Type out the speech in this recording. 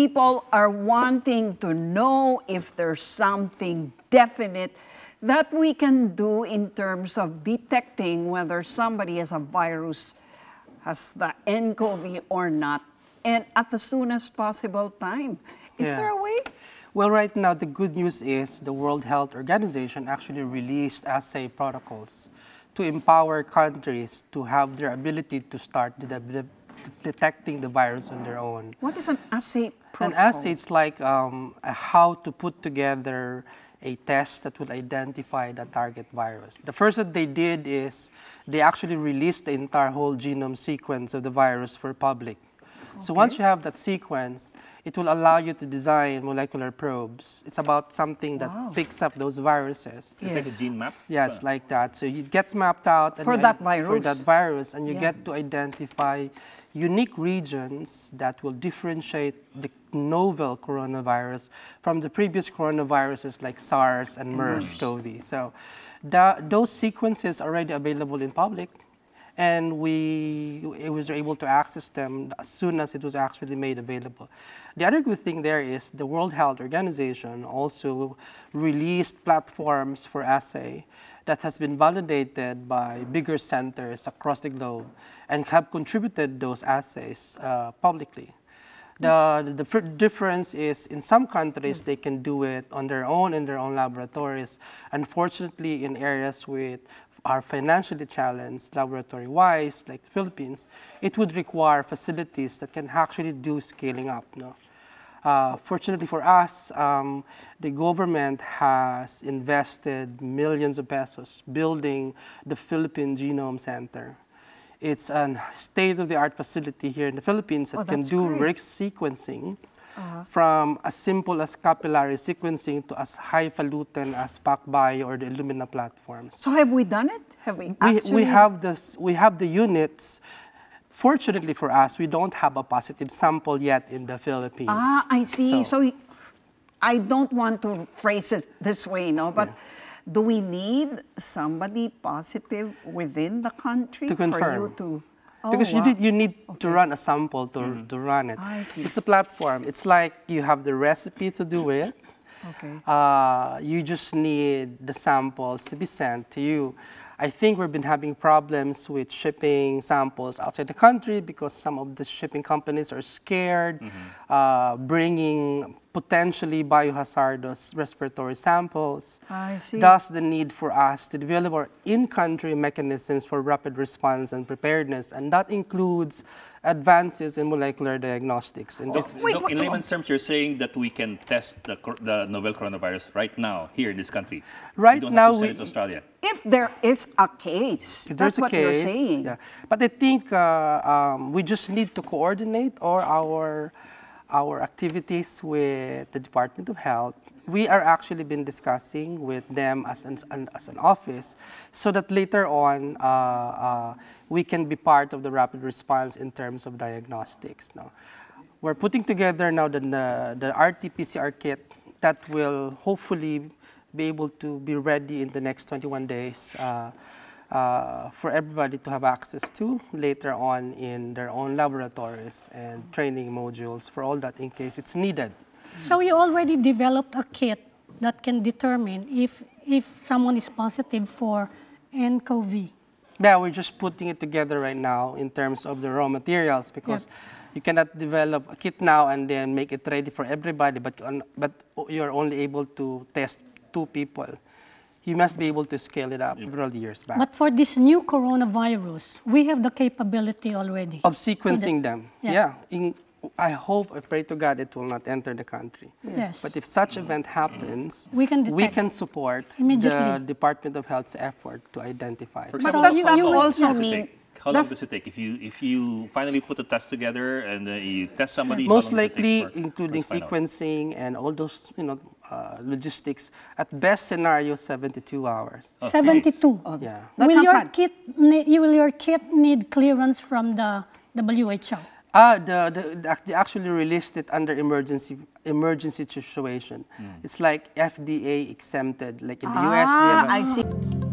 people are wanting to know if there's something definite that we can do in terms of detecting whether somebody has a virus, has the nCoV or not, and at the soonest possible time. Is there a way? Well, right now, the good news is the World Health Organization actually released assay protocols to empower countries to have their ability to start detecting the virus on their own. What is an assay protocol? An assay is like how to put together a test that will identify the target virus. The first that they did is they actually released the entire whole genome sequence of the virus for public. Okay. So once you have that sequence, it will allow you to design molecular probes. It's about something that picks up those viruses. It's like a gene map? Yeah, it's like that. So it gets mapped out and for that virus, and you get to identify unique regions that will differentiate the novel coronavirus from the previous coronaviruses like SARS and MERS-CoV. So those sequences are already available in public, and we were able to access them as soon as it was actually made available. The other good thing there is the World Health Organization also released platforms for assay that has been validated by bigger centers across the globe and have contributed those assays publicly. The difference is in some countries they can do it on their own in their own laboratories. Unfortunately, in areas with are financially challenged laboratory-wise, like the Philippines, it would require facilities that can actually do scaling up. Fortunately for us, the government has invested millions of pesos building the Philippine Genome Center. It's a state-of-the-art facility here in the Philippines that can do RT sequencing from as simple as capillary sequencing to as highfalutin as PacBio or the Illumina platforms. So have we done it? Have we actually? We have the units. Fortunately for us, we don't have a positive sample yet in the Philippines. Ah, I see. So I don't want to phrase it this way, but do we need somebody positive within the country to confirm? For you to... Because you need to run a sample to run it. Ah, I see. It's a platform. It's like you have the recipe to do it. Okay. You just need the samples to be sent to you. I think we've been having problems with shipping samples outside the country because some of the shipping companies are scared, bringing potentially biohazardous respiratory samples. I see. Thus, the need for us to develop our in-country mechanisms for rapid response and preparedness, and that includes advances in molecular diagnostics. And in layman's terms, you're saying that we can test the novel coronavirus right now here in this country. Right now, we don't have to send it to Australia. If there is a case, that's what you're saying. Yeah. But I think we just need to coordinate our activities with the Department of Health. We are actually been discussing with them as an office so that later on we can be part of the rapid response in terms of diagnostics. We're putting together now the RT-PCR kit that will hopefully be able to be ready in the next 21 days for everybody to have access to later on in their own laboratories and training modules for all that in case it's needed. So you already developed a kit that can determine if someone is positive for nCoV. Yeah, we're just putting it together right now in terms of the raw materials because you cannot develop a kit now and then make it ready for everybody, but you're only able to test 2 people. You must be able to scale it up several years back. But for this new coronavirus, we have the capability already. Of sequencing them. Yeah. I hope, I pray to God, it will not enter the country. Yes. But if such event happens, we can support the Department of Health's effort to identify it. But how long does it take? If you finally put the test together and you test somebody, most likely, including sequencing and all those logistics, at best scenario, 72 hours. Oh, 72. Nice. Yeah. Will your kit need clearance from the WHO? They actually released it under emergency situation. It's like FDA exempted, like in the US. I see.